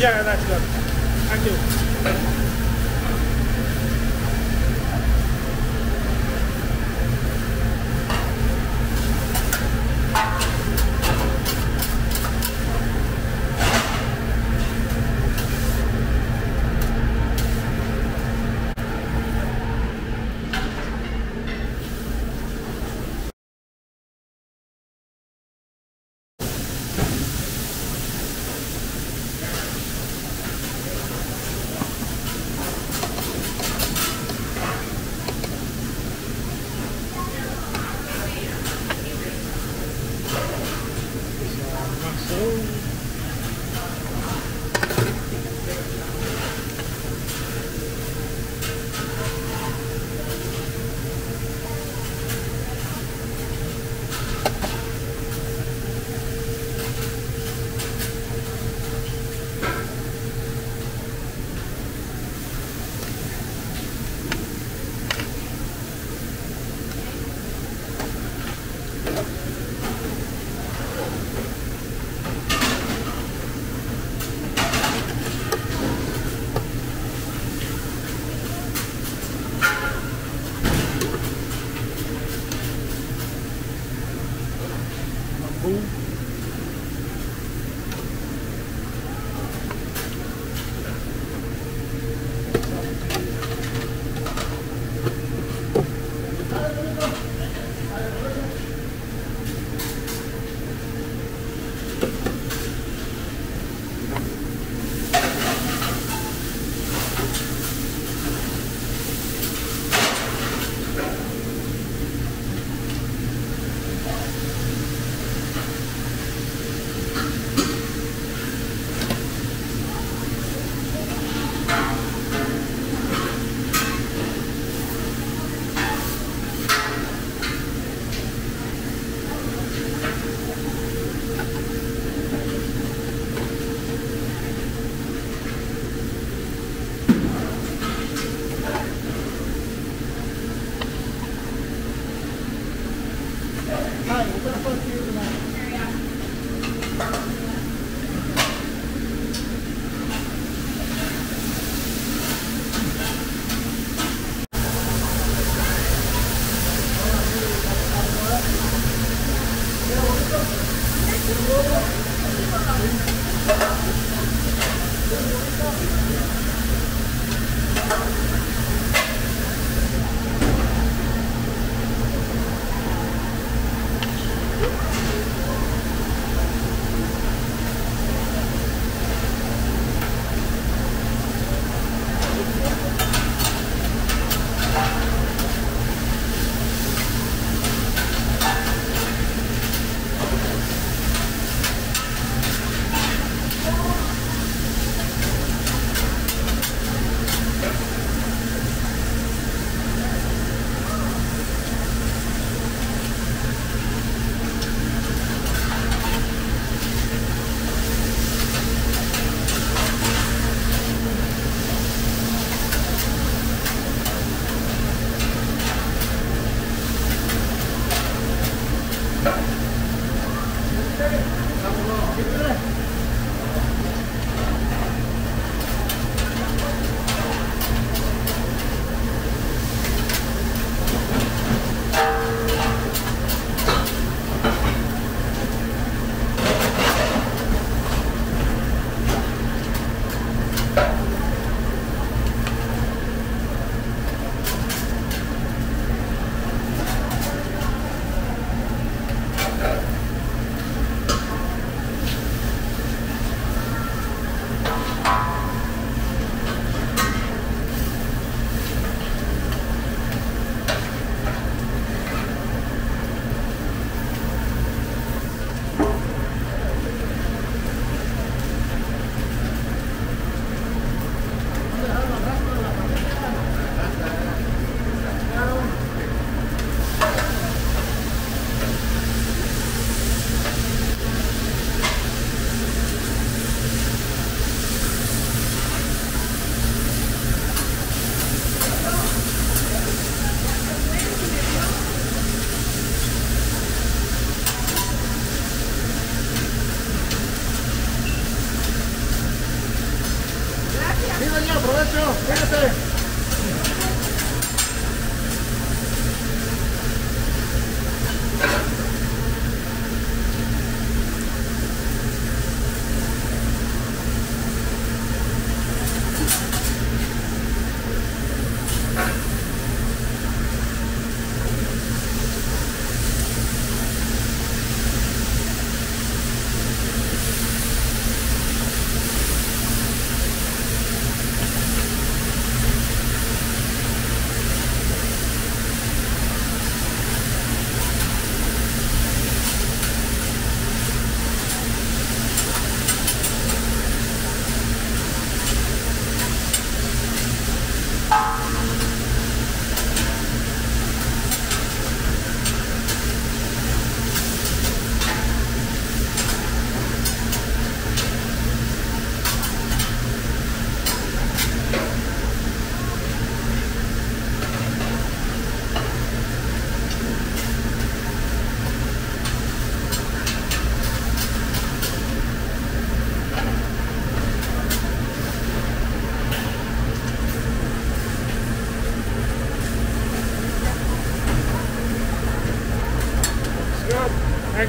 Yeah, that's good. Thank you.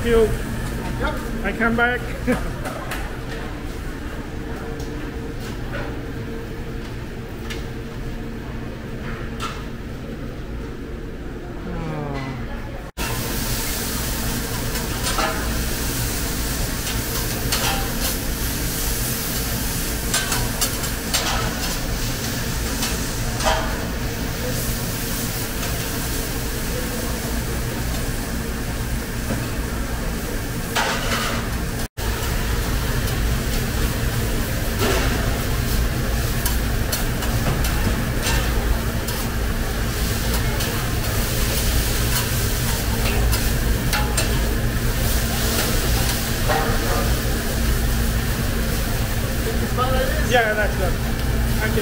you. Yep. I come back. Yeah, that's good. Thank you.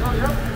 Thank you.